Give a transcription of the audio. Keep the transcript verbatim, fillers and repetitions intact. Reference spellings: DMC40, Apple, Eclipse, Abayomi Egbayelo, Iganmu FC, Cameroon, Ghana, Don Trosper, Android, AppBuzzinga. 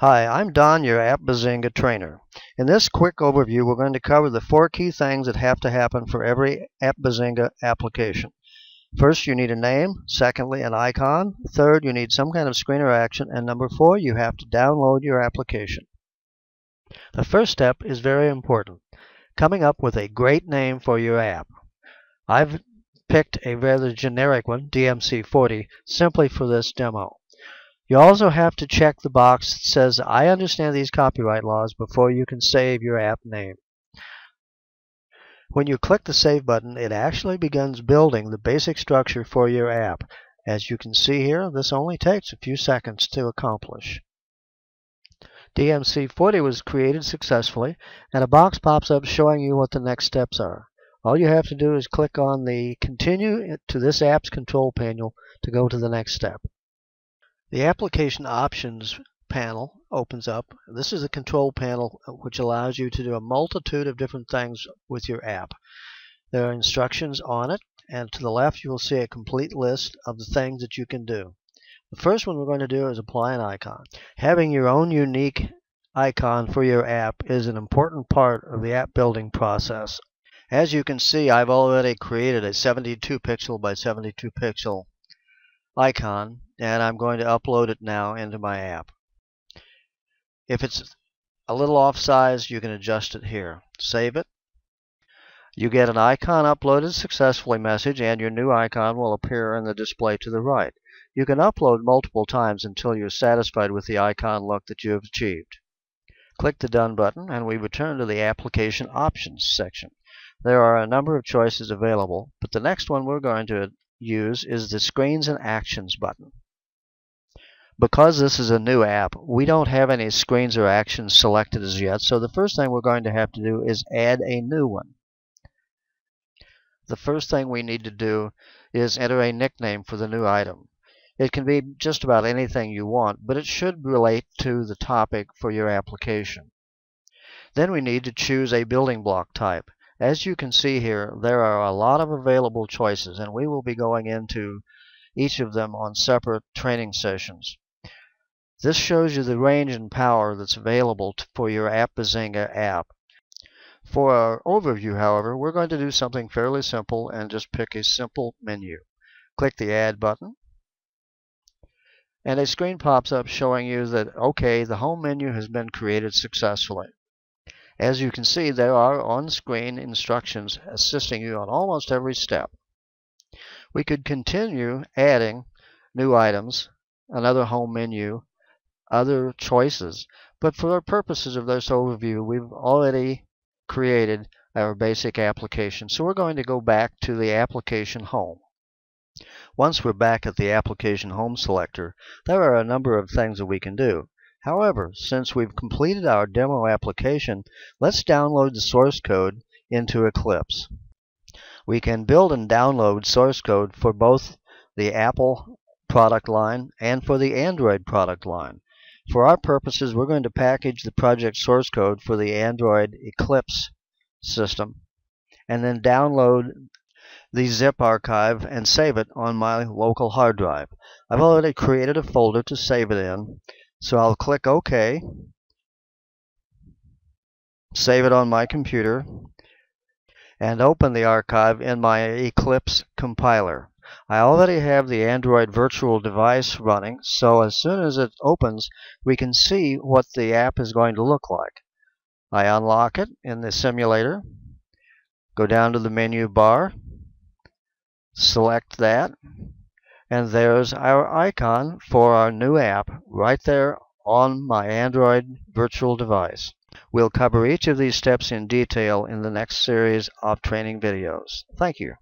Hi, I'm Don, your AppBuzzinga trainer. In this quick overview, we're going to cover the four key things that have to happen for every AppBuzzinga application. First, you need a name. Secondly, an icon. Third, you need some kind of screen or action. And number four, you have to download your application. The first step is very important: coming up with a great name for your app. I've picked a rather generic one, D M C forty, simply for this demo. You also have to check the box that says, "I understand these copyright laws," before you can save your app name. When you click the Save button, it actually begins building the basic structure for your app. As you can see here, this only takes a few seconds to accomplish. D M C forty was created successfully, and a box pops up showing you what the next steps are. All you have to do is click on the Continue to this app's control panel to go to the next step. The Application Options panel opens up. This is the control panel which allows you to do a multitude of different things with your app. There are instructions on it, and to the left you will see a complete list of the things that you can do. The first one we're going to do is apply an icon. Having your own unique icon for your app is an important part of the app building process. As you can see, I've already created a seventy-two pixel by seventy-two pixel icon, and I'm going to upload it now into my app. If it's a little off size, you can adjust it here. Save it. You get an "icon uploaded successfully" message, and your new icon will appear in the display to the right. You can upload multiple times until you're satisfied with the icon look that you have achieved. Click the Done button, and we return to the Application Options section. There are a number of choices available, but the next one we're going to use is the Screens and Actions button. Because this is a new app, we don't have any screens or actions selected as yet, so the first thing we're going to have to do is add a new one. The first thing we need to do is enter a nickname for the new item. It can be just about anything you want, but it should relate to the topic for your application. Then we need to choose a building block type. As you can see here, there are a lot of available choices, and we will be going into each of them on separate training sessions. This shows you the range and power that's available for your AppBuzzinga app. For our overview, however, we're going to do something fairly simple and just pick a simple menu. Click the Add button, and a screen pops up showing you that, okay, the home menu has been created successfully. As you can see, there are on-screen instructions assisting you on almost every step. We could continue adding new items, another home menu, other choices, but for the purposes of this overview, we've already created our basic application, so we're going to go back to the application home. Once we're back at the application home selector, there are a number of things that we can do. However, since we've completed our demo application, let's download the source code into Eclipse. We can build and download source code for both the Apple product line and for the Android product line. For our purposes, we're going to package the project source code for the Android Eclipse system and then download the zip archive and save it on my local hard drive. I've already created a folder to save it in, so I'll click OK, save it on my computer, and open the archive in my Eclipse compiler. I already have the Android virtual device running, so as soon as it opens, we can see what the app is going to look like. I unlock it in the simulator, go down to the menu bar, select that, and there's our icon for our new app right there on my Android virtual device. We'll cover each of these steps in detail in the next series of training videos. Thank you.